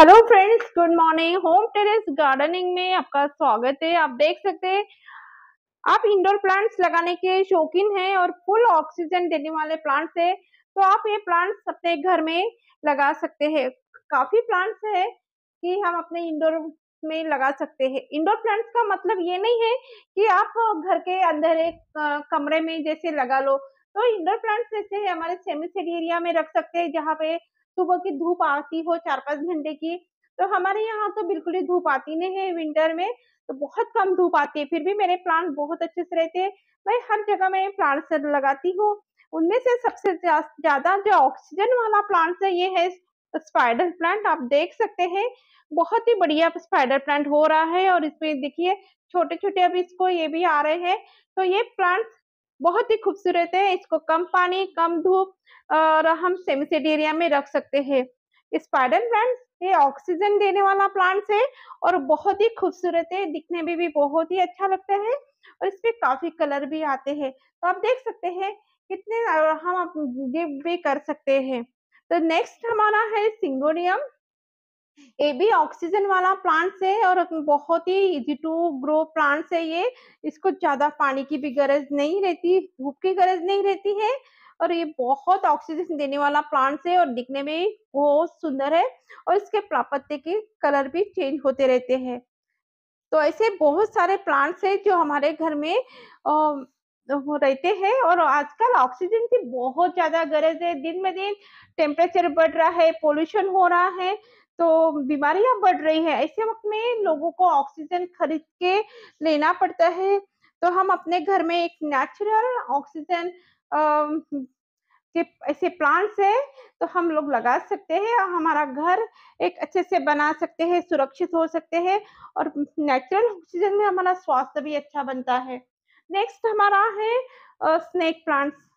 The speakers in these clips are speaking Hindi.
Hello friends, good morning. Home terrace gardening में आपका स्वागत है। आप देख सकते हैं, आप इंडोर प्लांट्स लगाने के शौकीन हैं और फुल ऑक्सीजन देने वाले प्लांट्स है, तो आप ये प्लांट्स अपने घर में लगा सकते हैं। काफी प्लांट्स है कि हम अपने इंडोर में लगा सकते हैं। इंडोर प्लांट्स का मतलब ये नहीं है कि आप घर के अंदर एक कमरे में जैसे लगा लो। तो इंडोर प्लांट्स जैसे हमारे सेमी-शेड एरिया में रख सकते हैं, जहाँ पे सुबह की धूप आती हो 4-5 घंटे की। तो हमारे यहाँ तो बिल्कुल ही धूप आती नहीं है, विंटर में तो बहुत कम धूप आती है, फिर भी मेरे प्लांट बहुत अच्छे से रहते हैं। मैं हर जगह में प्लांट्स लगाती हूँ। उनमें से सबसे ज्यादा जो ऑक्सीजन वाला प्लांट्स है, ये है स्पाइडर प्लांट। आप देख सकते हैं बहुत ही बढ़िया स्पाइडर प्लांट हो रहा है और इसमें देखिए छोटे छोटे अब इसको ये भी आ रहे हैं। तो ये प्लांट्स बहुत ही खूबसूरत है। इसको कम पानी, कम धूप और हम सेमी शेड एरिया में रख सकते हैं। स्पाइडर प्लांट्स ये ऑक्सीजन देने वाला प्लांट्स है और बहुत ही खूबसूरत है, दिखने में भी बहुत ही अच्छा लगता है और इसपे काफी कलर भी आते हैं। तो आप देख सकते हैं कितने हम ये भी कर सकते हैं। तो नेक्स्ट हमारा है सिंगोनियम। ये भी ऑक्सीजन वाला प्लांट्स है और बहुत ही इजी टू ग्रो प्लांट्स है ये। इसको ज्यादा पानी की भी गरज नहीं रहती, धूप की गरज नहीं रहती है और ये बहुत ऑक्सीजन देने वाला प्लांट्स है और दिखने में बहुत सुंदर है और इसके पत्ते के कलर भी चेंज होते रहते हैं। तो ऐसे बहुत सारे प्लांट्स है जो हमारे घर में रहते हैं और आजकल ऑक्सीजन की बहुत ज्यादा गरज है। दिन में दिन टेम्परेचर बढ़ रहा है, पोल्यूशन हो रहा है, तो बीमारियां बढ़ रही है। ऐसे वक्त में लोगों को ऑक्सीजन खरीद के लेना पड़ता है। तो हम अपने घर में एक नेचुरल ऑक्सीजन के ऐसे प्लांट्स है तो हम लोग लगा सकते हैं। हमारा घर एक अच्छे से बना सकते हैं, सुरक्षित हो सकते हैं और नेचुरल ऑक्सीजन में हमारा स्वास्थ्य भी अच्छा बनता है। नेक्स्ट हमारा है स्नेक प्लांट्स।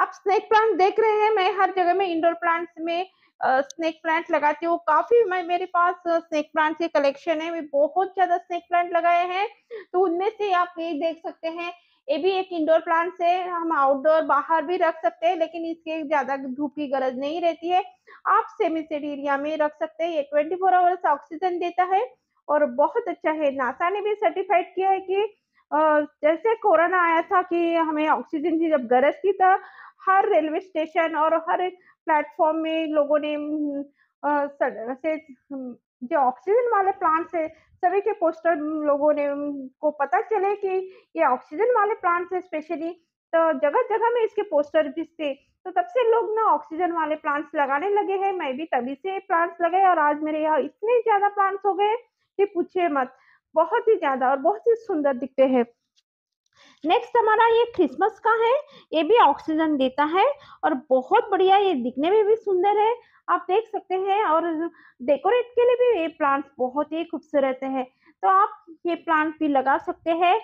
आप स्नेक प्लांट देख रहे हैं, मैं हर जगह में इंडोर प्लांट्स में स्नेक प्लांट लगाती हूँ। काफी मेरे पास स्नेक प्लांट के कलेक्शन है। मैं बहुत ज्यादा स्नेक प्लांट लगाए हैं। तो उनमें से आप ये देख सकते हैं, ये भी एक इंडोर प्लांट है। हम आउटडोर बाहर भी रख सकते हैं लेकिन इसके ज्यादा धूप की गरज नहीं रहती है। आप सेमी शेड एरिया में रख सकते हैं। ये 24 आवर्स ऑक्सीजन देता है और बहुत अच्छा है। नासा ने भी सर्टिफाइड किया है कि जैसे कोरोना आया था कि हमें ऑक्सीजन की जब गरज थी था, हर रेलवे स्टेशन और हर प्लेटफॉर्म में लोगों ने से जो ऑक्सीजन वाले प्लांट्स है सभी के पोस्टर लोगों ने को पता चले कि ये ऑक्सीजन वाले प्लांट्स है स्पेशली, तो जगह जगह में इसके पोस्टर भी थे। तो तब से लोग ना ऑक्सीजन वाले प्लांट्स लगाने लगे हैं। मैं भी तभी से प्लांट्स लगाए और आज मेरे यहाँ इतने ज्यादा प्लांट्स हो गए कि पूछिए मत, बहुत ही ज्यादा और बहुत ही सुंदर दिखते हैं। नेक्स्ट हमारा ये क्रिसमस का है। ये भी ऑक्सीजन देता है और बहुत बढ़िया, ये दिखने में भी सुंदर है, आप देख सकते हैं और डेकोरेट के लिए भी ये प्लांट्स बहुत ही खूबसूरत है। तो आप ये प्लांट भी लगा सकते हैं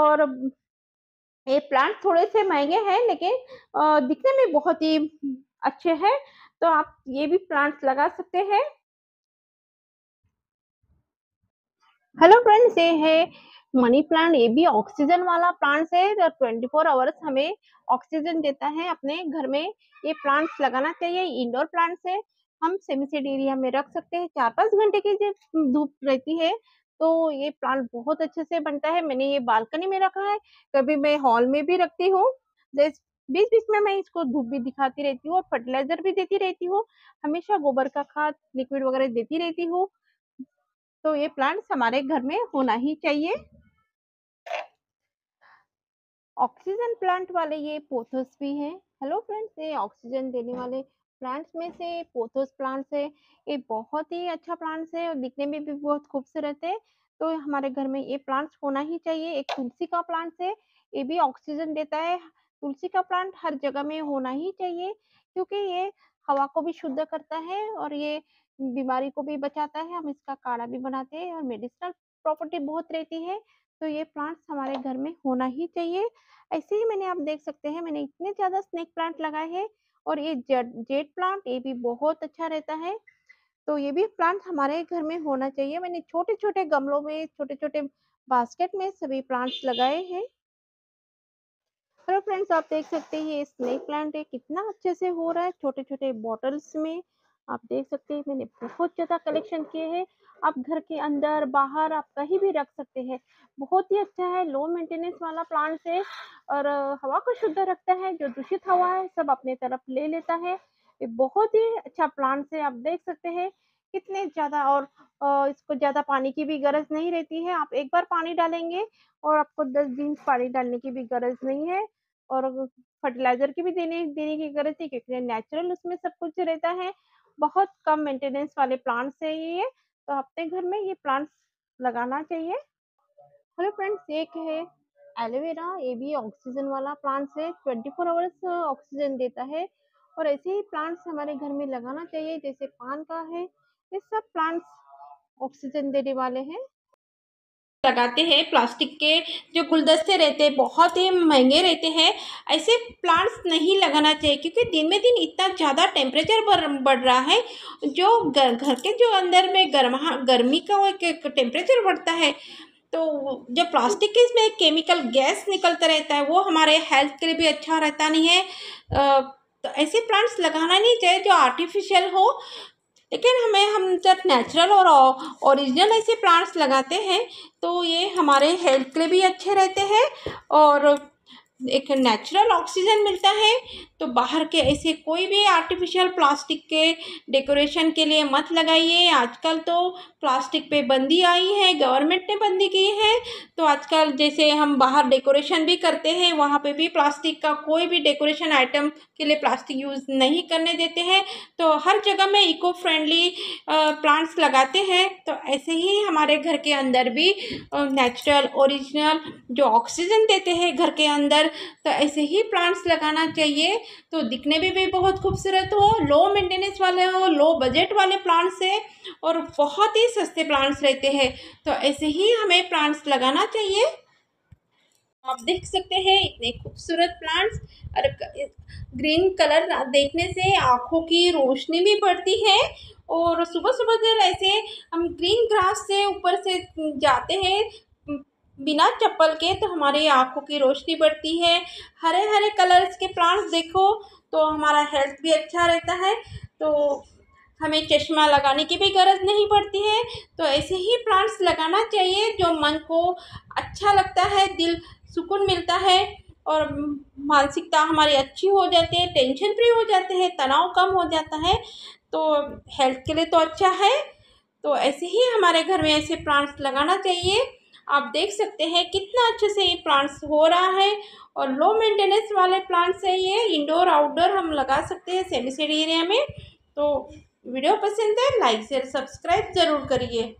और ये प्लांट थोड़े से महंगे हैं लेकिन दिखने में बहुत ही अच्छे हैं। तो आप ये भी प्लांट्स लगा सकते हैं। हेलो फ्रेंड्स, ये है मनी प्लांट। ये भी ऑक्सीजन वाला प्लांट्स है और 24 आवर्स हमें ऑक्सीजन देता है। अपने घर में ये प्लांट्स लगाना चाहिए। इंडोर प्लांट्स है, हम सेमी शेड एरिया में रख सकते हैं। 4-5 घंटे की जब धूप रहती है तो ये प्लांट बहुत अच्छे से बनता है। मैंने ये बालकनी में रखा है, कभी मैं हॉल में भी रखती हूँ। बीच बीच में मैं इसको धूप भी दिखाती रहती हूँ और फर्टिलाइजर भी देती रहती हूँ, हमेशा गोबर का खाद, लिक्विड वगैरह देती रहती हूँ। तो ये प्लांट्स हमारे घर में होना ही चाहिए। ऑक्सीजन प्लांट वाले ये पोथोस भी हैं। हेलो फ्रेंड्स, ये ऑक्सीजन देने वाले प्लांट्स में से पोथोस प्लांट्स है। ये बहुत ही अच्छा प्लांट्स है और दिखने में भी बहुत खूबसूरत है। तो हमारे घर में ये प्लांट्स होना ही चाहिए। एक तुलसी का प्लांट्स है, ये भी ऑक्सीजन देता है। तुलसी का प्लांट हर जगह में होना ही चाहिए क्योंकि ये हवा को भी शुद्ध करता है और ये बीमारी को भी बचाता है। हम इसका काढ़ा भी बनाते हैं और मेडिसिनल प्रॉपर्टी बहुत रहती है। तो ये प्लांट्स हमारे घर में होना ही चाहिए। ऐसे ही मैंने, आप देख सकते हैं, मैंने इतने ज्यादा स्नेक प्लांट लगाए हैं और ये जेड प्लांट, ये भी बहुत अच्छा रहता है। तो ये भी प्लांट हमारे घर में होना चाहिए। मैंने छोटे छोटे गमलों में, छोटे छोटे बास्केट में सभी प्लांट्स लगाए हैं। हेलो फ्रेंड्स, आप देख सकते हैं ये स्नेक प्लांट है कितना अच्छे से हो रहा है। छोटे छोटे बॉटल्स में आप देख सकते हैं मैंने बहुत ज़्यादा कलेक्शन किए हैं। आप घर के अंदर बाहर आप कहीं भी रख सकते हैं। बहुत ही अच्छा है, लो मेंटेनेंस वाला प्लांट है और हवा को शुद्ध रखता है। जो दूषित हवा है सब अपने तरफ ले लेता है। ये बहुत ही अच्छा प्लांट है। आप देख सकते हैं कितने ज़्यादा, और इसको ज़्यादा पानी की भी गरज नहीं रहती है। आप एक बार पानी डालेंगे और आपको 10 दिन पानी डालने की भी गरज नहीं है और फर्टिलाइजर की भी देने की गरज नहीं, क्योंकि नेचुरल उसमें सब कुछ रहता है। बहुत कम मेंटेनेंस वाले प्लांट्स है ये, तो अपने घर में ये प्लांट्स लगाना चाहिए। हेलो फ्रेंड्स, एक है एलोवेरा, ये भी ऑक्सीजन वाला प्लांट्स है। 24 आवर्स ऑक्सीजन देता है और ऐसे ही प्लांट्स हमारे घर में लगाना चाहिए। जैसे पान का है, ये सब प्लांट्स ऑक्सीजन देने वाले हैं। लगाते हैं प्लास्टिक के जो गुलदस्ते रहते हैं, बहुत ही महंगे रहते हैं। ऐसे प्लांट्स नहीं लगाना चाहिए, क्योंकि दिन में दिन इतना ज़्यादा टेम्परेचर बढ़ रहा है। जो घर के जो अंदर में गर्मी का एक टेम्परेचर बढ़ता है, तो जो प्लास्टिक के इसमें केमिकल गैस निकलता रहता है, वो हमारे हेल्थ के लिए भी अच्छा रहता नहीं है। तो ऐसे प्लांट्स लगाना नहीं चाहिए जो आर्टिफिशियल हो। लेकिन हम जब नेचुरल और ओरिजिनल ऐसे प्लांट्स लगाते हैं तो ये हमारे हेल्थ के लिए भी अच्छे रहते हैं और एक नेचुरल ऑक्सीजन मिलता है। तो बाहर के ऐसे कोई भी आर्टिफिशियल प्लास्टिक के डेकोरेशन के लिए मत लगाइए। आजकल तो प्लास्टिक पे बंदी आई है, गवर्नमेंट ने बंदी की है। तो आजकल जैसे हम बाहर डेकोरेशन भी करते हैं, वहाँ पे भी प्लास्टिक का कोई भी डेकोरेशन आइटम के लिए प्लास्टिक यूज़ नहीं करने देते हैं। तो हर जगह में इको फ्रेंडली प्लांट्स लगाते हैं। तो ऐसे ही हमारे घर के अंदर भी नेचुरल ओरिजिनल जो ऑक्सीजन देते हैं घर के अंदर, तो ऐसे ही प्लांट्स लगाना चाहिए। तो दिखने में भी बहुत खूबसूरत हो, लो मेंटेनेंस वाले हो, लो बजट वाले प्लांट्स हैं और बहुत ही सस्ते प्लांट्स रहते हैं। तो ऐसे ही हमें प्लांट्स लगाना चाहिए। आप देख सकते हैं इतने खूबसूरत प्लांट्स, और ग्रीन कलर देखने से आँखों की रोशनी भी बढ़ती है। और सुबह सुबह जब ऐसे हम ग्रीन ग्रास से ऊपर से जाते हैं बिना चप्पल के, तो हमारी आँखों की रोशनी बढ़ती है। हरे हरे कलर्स के प्लांट्स देखो तो हमारा हेल्थ भी अच्छा रहता है। तो हमें चश्मा लगाने की भी गरज नहीं पड़ती है। तो ऐसे ही प्लांट्स लगाना चाहिए जो मन को अच्छा लगता है, दिल सुकून मिलता है और मानसिकता हमारी अच्छी हो जाती है, टेंशन फ्री हो जाते हैं, तनाव कम हो जाता है। तो हेल्थ के लिए तो अच्छा है। तो ऐसे ही हमारे घर में ऐसे प्लांट्स लगाना चाहिए। आप देख सकते हैं कितना अच्छे से ये प्लांट्स हो रहा है और लो मेंटेनेंस वाले प्लांट्स है। ये इंडोर आउटडोर हम लगा सकते हैं सेमी सीड एरिया में। तो वीडियो पसंद है लाइक शेयर सब्सक्राइब ज़रूर करिए।